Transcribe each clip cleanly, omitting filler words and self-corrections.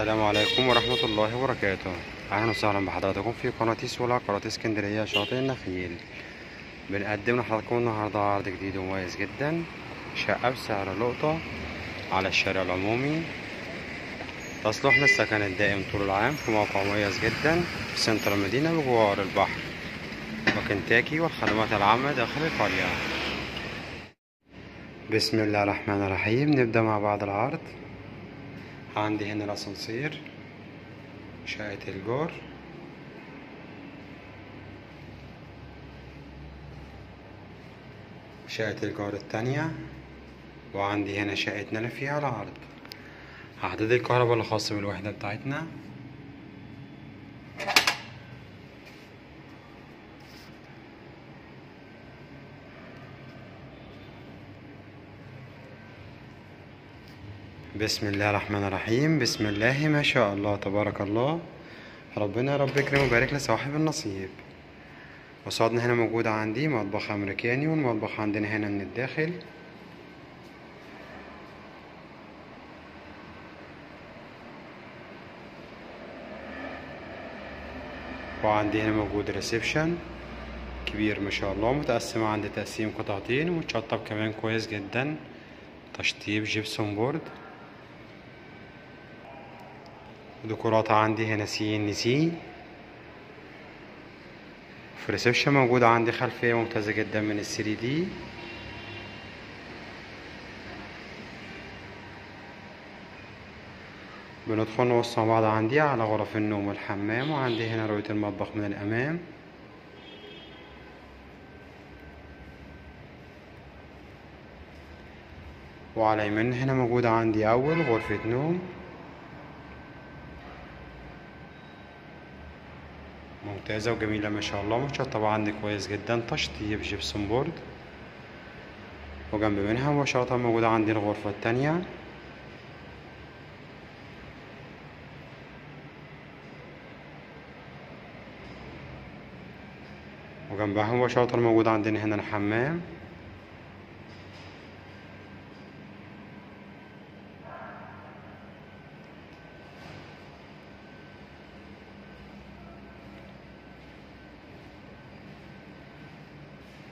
السلام عليكم ورحمة الله وبركاته. أهلا وسهلا بحضراتكم في قناة سولا، قناة اسكندرية شاطئ النخيل. بنقدم لحضراتكم النهاردة عرض جديد ومميز جدا، شقة بسعر لقطة على الشارع العمومي، تصلح للسكن الدائم طول العام في موقع مميز جدا في سنتر المدينة وجوار البحر وكنتاكي والخدمات العامة داخل القرية. بسم الله الرحمن الرحيم، نبدأ مع بعض العرض. عندي هنا الاسانسير، شقة الجار، شقة الجار التانية، وعندي هنا شقتنا اللي فيها العرض. عدد الكهرباء الخاص بالوحدة بتاعتنا، بسم الله الرحمن الرحيم، بسم الله ما شاء الله تبارك الله، ربنا رب يكرم ويبارك لصاحب النصيب. قصادنا هنا موجود عندي مطبخ امريكاني، والمطبخ عندنا هنا من الداخل، وعندي هنا موجود ريسبشن كبير ما شاء الله، متقسم عندي تقسيم قطعتين ومتشطب كمان كويس جدا، تشطيب جبسون بورد. ديكورات عندي هنا سي ان سي. في الريسبشن موجود عندي خلفية ممتازة جدا من الثري دي. بندخل نبص مع بعض عندي على غرف النوم والحمام، وعندي هنا رؤية المطبخ من الأمام. وعلى يمين هنا موجود عندي أول غرفة نوم ممتازة وجميلة ما شاء الله، متشطبة عندي كويس جدا، تشطيب جبسون بورد. وجنب منها مباشرة موجودة عندي الغرفة التانية، وجنبها مباشرة موجود عندنا هنا الحمام.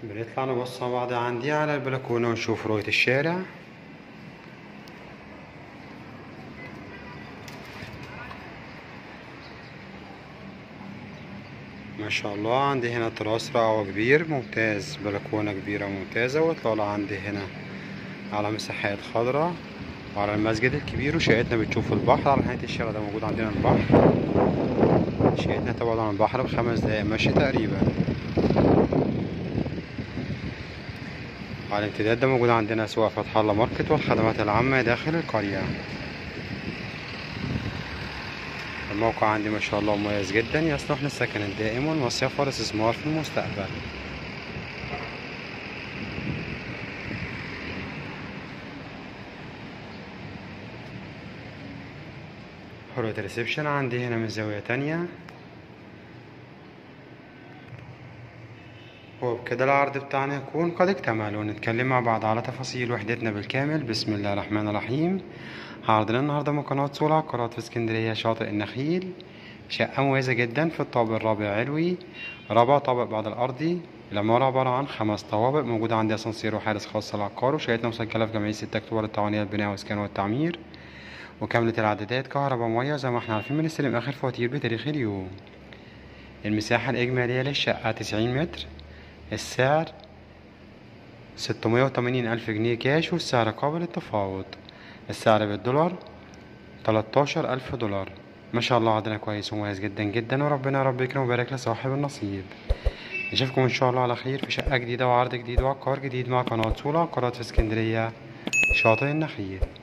بنطلع نبص مع بعض عندي على البلكونة ونشوف رؤية الشارع. ما شاء الله عندي هنا تراس رعوة كبير ممتاز، بلكونة كبيرة ممتازة، واطلالة عندي هنا على مساحات خضراء وعلى المسجد الكبير، وشقتنا بتشوف البحر على نهاية الشارع. ده موجود عندنا البحر، شقتنا تبعد عن البحر ب5 دقايق مشي تقريبا. على الامتداد ده موجود عندنا سوق فتح الله ماركت والخدمات العامة داخل القرية. الموقع عندي ما شاء الله مميز جدا، يصلح للسكن الدائم والمصيف والاستثمار في المستقبل. حلوة الريسبشن عندي هنا من زاوية تانية. وبكده العرض بتاعنا يكون قد اكتمل، ونتكلم مع بعض على تفاصيل وحدتنا بالكامل. بسم الله الرحمن الرحيم، عرضنا النهارده من قناة سولا، قناة في اسكندرية شاطئ النخيل، شقة مميزة جدا في الطابق الرابع علوي، رابع طابق بعد الأرضي. العمارة عبارة عن 5 طوابق، موجود عندي أسانسير وحارس خاص للعقار، وشقتنا مسجلة في جمعيه 6 اكتوبر التعاونية للبناء والإسكان والتعمير، وكاملة الإعدادات، كهرباء مية زي ما احنا عارفين، بنستلم آخر فواتير بتاريخ اليوم. المساحة الإجمالية للشقة 90 متر، السعر 680,000 جنيه كاش، والسعر قابل للتفاوض. السعر بالدولار $13,000. ما شاء الله عدنا كويس ومميز جدا جدا، وربنا رب يكرم ويبارك لصاحب النصيب. نشوفكم ان شاء الله على خير في شقة جديدة وعرض جديد وعقار جديد مع قناة سولا، قناة في اسكندرية شاطئ النخيل.